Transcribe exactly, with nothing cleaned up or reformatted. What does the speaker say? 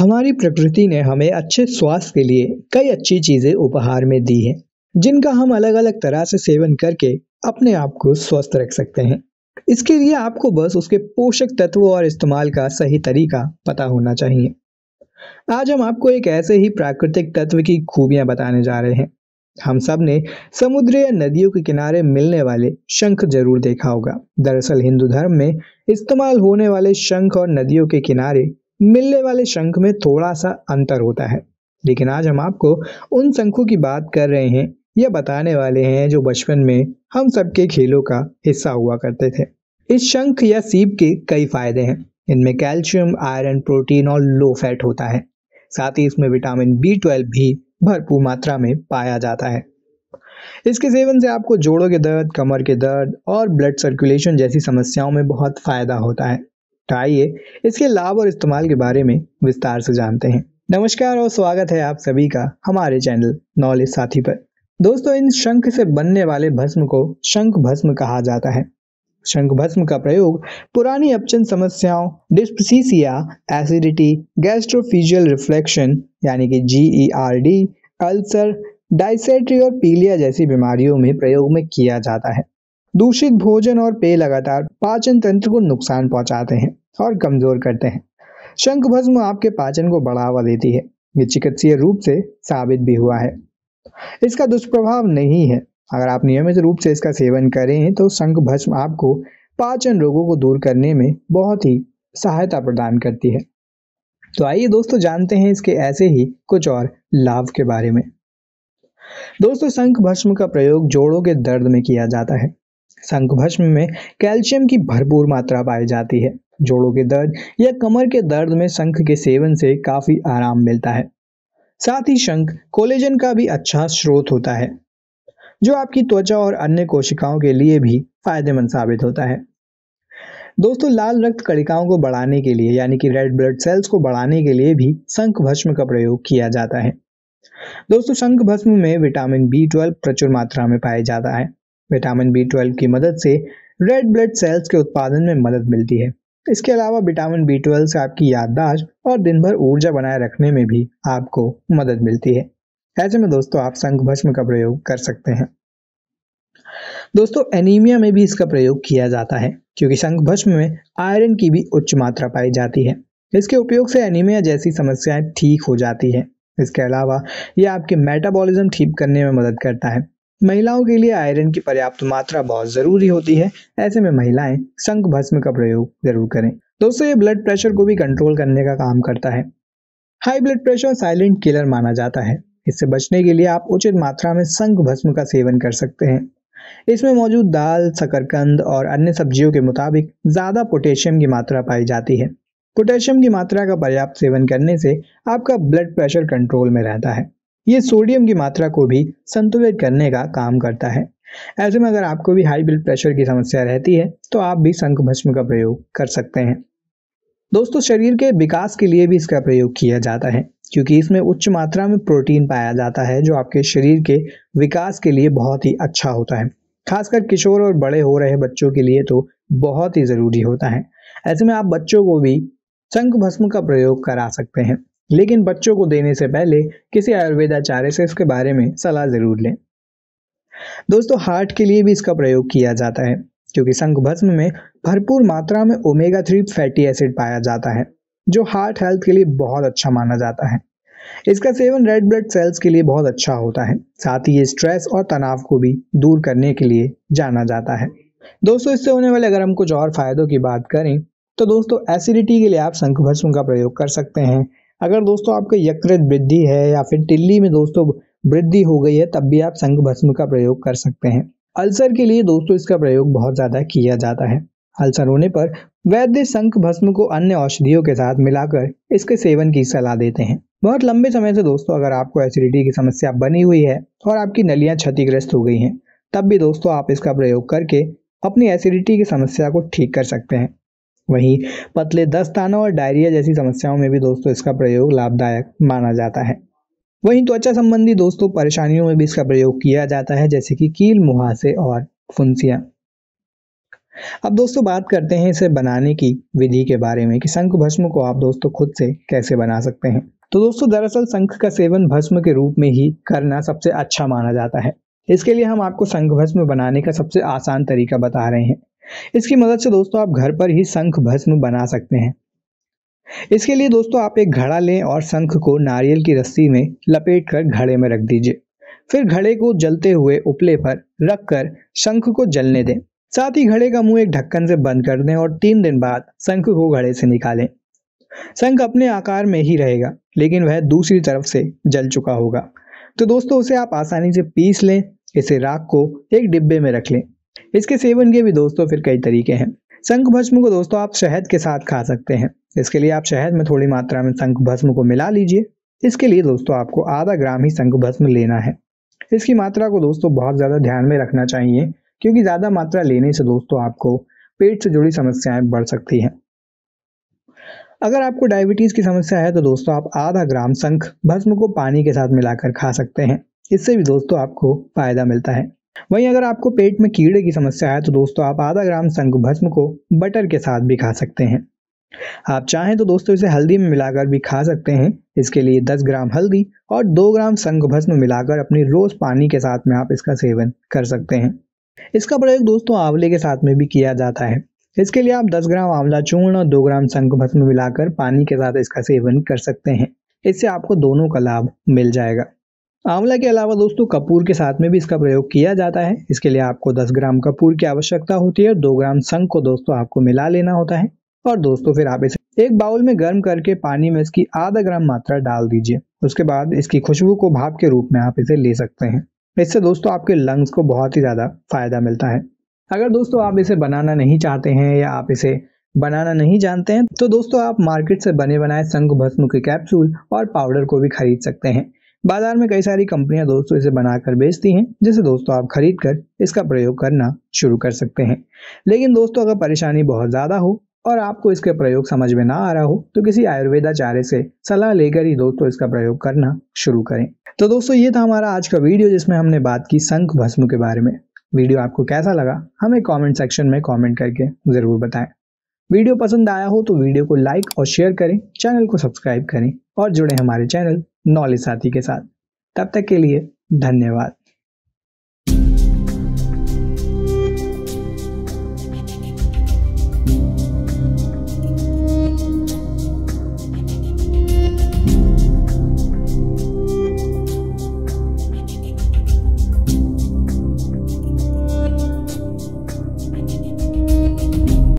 हमारी प्रकृति ने हमें अच्छे स्वास्थ्य के लिए कई अच्छी चीजें उपहार में दी हैं, जिनका हम अलग अलग तरह से सेवन करके अपने आप को स्वस्थ रख सकते हैं। इसके लिए आपको बस उसके पोषक तत्वों और इस्तेमाल का सही तरीका पता होना चाहिए। आज हम आपको एक ऐसे ही प्राकृतिक तत्व की खूबियां बताने जा रहे हैं। हम सब ने समुद्र या नदियों के किनारे मिलने वाले शंख जरूर देखा होगा। दरअसल हिंदू धर्म में इस्तेमाल होने वाले शंख और नदियों के किनारे मिलने वाले शंख में थोड़ा सा अंतर होता है, लेकिन आज हम आपको उन शंखों की बात कर रहे हैं या बताने वाले हैं जो बचपन में हम सबके खेलों का हिस्सा हुआ करते थे। इस शंख या सीप के कई फायदे हैं। इनमें कैल्शियम, आयरन, प्रोटीन और लो फैट होता है। साथ ही इसमें विटामिन बी ट्वेल्व भी भरपूर मात्रा में पाया जाता है। इसके सेवन से आपको जोड़ों के दर्द, कमर के दर्द और ब्लड सर्कुलेशन जैसी समस्याओं में बहुत फायदा होता है। आइए इसके लाभ और इस्तेमाल के बारे में विस्तार से जानते हैं। नमस्कार और स्वागत है आप सभी का हमारे चैनल नॉलेज साथी पर। दोस्तों, इन शंख से बनने वाले भस्म को शंख भस्म कहा जाता है। शंख भस्म का प्रयोग पुरानी अपचन समस्याओं, डिस्प्सीसिया, एसिडिटी, गैस्ट्रोफिजियल रिफ्लेक्शन यानी कि G E R D, ulcer, dysentery और पीलिया जैसी बीमारियों में प्रयोग में किया जाता है। दूषित भोजन और पेय लगातार पाचन तंत्र को नुकसान पहुंचाते हैं और कमजोर करते हैं। शंख भस्म आपके पाचन को बढ़ावा देती है। ये चिकित्सीय रूप से साबित भी हुआ है। इसका दुष्प्रभाव नहीं है। अगर आप नियमित रूप से इसका सेवन करें तो शंख भस्म आपको पाचन रोगों को दूर करने में बहुत ही सहायता प्रदान करती है। तो आइए दोस्तों जानते हैं इसके ऐसे ही कुछ और लाभ के बारे में। दोस्तों, शंख भस्म का प्रयोग जोड़ों के दर्द में किया जाता है। शंख भस्म में कैल्शियम की भरपूर मात्रा पाई जाती है। जोड़ों के दर्द या कमर के दर्द में शंख के सेवन से काफी आराम मिलता है। साथ ही शंख कोलेजन का भी अच्छा स्रोत होता है, जो आपकी त्वचा और अन्य कोशिकाओं के लिए भी फायदेमंद साबित होता है। दोस्तों, लाल रक्त कणिकाओं को बढ़ाने के लिए यानी कि रेड ब्लड सेल्स को बढ़ाने के लिए भी शंख भस्म का प्रयोग किया जाता है। दोस्तों, शंख भस्म में विटामिन बी ट्वेल्व प्रचुर मात्रा में पाया जाता है। विटामिन बी ट्वेल्व की मदद से रेड ब्लड सेल्स के उत्पादन में मदद मिलती है। इसके अलावा विटामिन बी ट्वेल्व से आपकी याददाश्त और दिन भर ऊर्जा बनाए रखने में भी आपको मदद मिलती है। ऐसे में दोस्तों आप शंख भस्म का प्रयोग कर सकते हैं। दोस्तों, एनीमिया में भी इसका प्रयोग किया जाता है, क्योंकि शंख भस्म में आयरन की भी उच्च मात्रा पाई जाती है। इसके उपयोग से एनीमिया जैसी समस्याएं ठीक हो जाती है। इसके अलावा यह आपके मेटाबॉलिज्म ठीक करने में मदद करता है। महिलाओं के लिए आयरन की पर्याप्त मात्रा बहुत जरूरी होती है। ऐसे में महिलाएं शंख भस्म का प्रयोग जरूर करें। दोस्तों, ये ब्लड प्रेशर को भी कंट्रोल करने का काम करता है। High blood pressure silent killer माना जाता है। इससे बचने के लिए आप उचित मात्रा में शंख भस्म का सेवन कर सकते हैं। इसमें मौजूद दाल, शकरकंद और अन्य सब्जियों के मुताबिक ज्यादा पोटेशियम की मात्रा पाई जाती है। पोटेशियम की मात्रा का पर्याप्त सेवन करने से आपका ब्लड प्रेशर कंट्रोल में रहता है। ये सोडियम की मात्रा को भी संतुलित करने का काम करता है। ऐसे में अगर आपको भी हाई ब्लड प्रेशर की समस्या रहती है तो आप भी शंख भस्म का प्रयोग कर सकते हैं। दोस्तों, शरीर के विकास के लिए भी इसका प्रयोग किया जाता है, क्योंकि इसमें उच्च मात्रा में प्रोटीन पाया जाता है, जो आपके शरीर के विकास के लिए बहुत ही अच्छा होता है। खासकर किशोर और बड़े हो रहे बच्चों के लिए तो बहुत ही जरूरी होता है। ऐसे में आप बच्चों को भी शंख भस्म का प्रयोग करा सकते हैं, लेकिन बच्चों को देने से पहले किसी आयुर्वेदाचार्य से इसके बारे में सलाह जरूर लें। दोस्तों, हार्ट के लिए भी इसका प्रयोग किया जाता है, क्योंकि शंख भस्म में भरपूर मात्रा में ओमेगा थ्री फैटी एसिड पाया जाता है, जो हार्ट हेल्थ के लिए बहुत अच्छा माना जाता है। इसका सेवन रेड ब्लड सेल्स के लिए बहुत अच्छा होता है। साथ ही ये स्ट्रेस और तनाव को भी दूर करने के लिए जाना जाता है। दोस्तों, इससे होने वाले अगर हम कुछ और फायदों की बात करें तो दोस्तों एसिडिटी के लिए आप शंख भस्म का प्रयोग कर सकते हैं। अगर दोस्तों आपका यकृत वृद्धि है या फिर टिल्ली में दोस्तों वृद्धि हो गई है, तब भी आप शंख भस्म का प्रयोग कर सकते हैं। अल्सर के लिए दोस्तों इसका प्रयोग बहुत ज़्यादा किया जाता है। अल्सर होने पर वैद्य शंख भस्म को अन्य औषधियों के साथ मिलाकर इसके सेवन की सलाह देते हैं। बहुत लंबे समय से दोस्तों अगर आपको एसिडिटी की समस्या बनी हुई है और आपकी नलियाँ क्षतिग्रस्त हो गई हैं, तब भी दोस्तों आप इसका प्रयोग करके अपनी एसिडिटी की समस्या को ठीक कर सकते हैं। वहीं पतले दस्तानों और डायरिया जैसी समस्याओं में भी दोस्तों इसका प्रयोग लाभदायक माना जाता है। वहीं त्वचा संबंधी दोस्तों परेशानियों में भी इसका प्रयोग किया जाता है, जैसे कि कील मुहासे और फुंसियाँ। अब दोस्तों बात करते हैं इसे बनाने की विधि के बारे में कि शंख भस्म को आप दोस्तों खुद से कैसे बना सकते हैं। तो दोस्तों दरअसल शंख का सेवन भस्म के रूप में ही करना सबसे अच्छा माना जाता है। इसके लिए हम आपको शंख भस्म बनाने का सबसे आसान तरीका बता रहे हैं। इसकी मदद से दोस्तों आप घर पर ही शंख भस्म बना सकते हैं। इसके लिए दोस्तों आप एक घड़ा लें और शंख को नारियल की रस्सी में लपेट कर घड़े में रख दीजिए। फिर घड़े को जलते हुए उपले पर रख कर शंख को जलने दें। साथ ही घड़े का मुंह एक ढक्कन से बंद कर दें और तीन दिन बाद शंख को घड़े से निकालें। शंख अपने आकार में ही रहेगा, लेकिन वह दूसरी तरफ से जल चुका होगा। तो दोस्तों उसे आप आसानी से पीस लें। इसे राख को एक डिब्बे में रख लें। इसके सेवन के भी दोस्तों फिर कई तरीके हैं। शंख भस्म को दोस्तों आप शहद के साथ खा सकते हैं। इसके लिए आप शहद में थोड़ी मात्रा में शंख भस्म को मिला लीजिए। इसके लिए दोस्तों आपको आधा ग्राम ही शंख भस्म लेना है। इसकी मात्रा को दोस्तों बहुत ज़्यादा ध्यान में रखना चाहिए, क्योंकि ज़्यादा मात्रा लेने से दोस्तों आपको पेट से जुड़ी समस्याएं बढ़ सकती हैं। अगर आपको डायबिटीज़ की समस्या है तो दोस्तों आप आधा ग्राम शंख भस्म को पानी के साथ मिलाकर खा सकते हैं। इससे भी दोस्तों आपको फ़ायदा मिलता है। वहीं अगर आपको पेट में कीड़े की समस्या है तो दोस्तों आप आधा ग्राम शंख भस्म को बटर के साथ भी खा सकते हैं। आप चाहें तो दोस्तों इसे हल्दी में मिलाकर भी खा सकते हैं। इसके लिए दस ग्राम हल्दी और दो ग्राम शंख भस्म मिलाकर अपने रोज़ पानी के साथ में आप इसका सेवन कर सकते हैं। इसका प्रयोग दोस्तों आंवले के साथ में भी किया जाता है। इसके लिए आप दस ग्राम आंवला चूर्ण और दो ग्राम शंख भस्म मिलाकर पानी के साथ इसका सेवन कर सकते हैं। इससे आपको दोनों का लाभ मिल जाएगा। आंवला के अलावा दोस्तों कपूर के साथ में भी इसका प्रयोग किया जाता है। इसके लिए आपको दस ग्राम कपूर की आवश्यकता होती है और दो ग्राम शंख को दोस्तों आपको मिला लेना होता है। और दोस्तों फिर आप इसे एक बाउल में गर्म करके पानी में इसकी आधा ग्राम मात्रा डाल दीजिए। उसके बाद इसकी खुशबू को भाप के रूप में आप इसे ले सकते हैं। इससे दोस्तों आपके लंग्स को बहुत ही ज़्यादा फायदा मिलता है। अगर दोस्तों आप इसे बनाना नहीं चाहते हैं या आप इसे बनाना नहीं जानते हैं तो दोस्तों आप मार्केट से बने बनाए शंख भस्म के कैप्सूल और पाउडर को भी खरीद सकते हैं। बाजार में कई सारी कंपनियां दोस्तों इसे बनाकर बेचती हैं, जिसे दोस्तों आप खरीद कर इसका प्रयोग करना शुरू कर सकते हैं। लेकिन दोस्तों अगर परेशानी बहुत ज़्यादा हो और आपको इसके प्रयोग समझ में ना आ रहा हो तो किसी आयुर्वेदाचार्य से सलाह लेकर ही दोस्तों इसका प्रयोग करना शुरू करें। तो दोस्तों ये था हमारा आज का वीडियो, जिसमें हमने बात की शंख भस्म के बारे में। वीडियो आपको कैसा लगा हमें कमेंट सेक्शन में कमेंट करके ज़रूर बताएं। वीडियो पसंद आया हो तो वीडियो को लाइक और शेयर करें, चैनल को सब्सक्राइब करें और जुड़े हमारे चैनल नॉलेज साथी के साथ। तब तक के लिए धन्यवाद।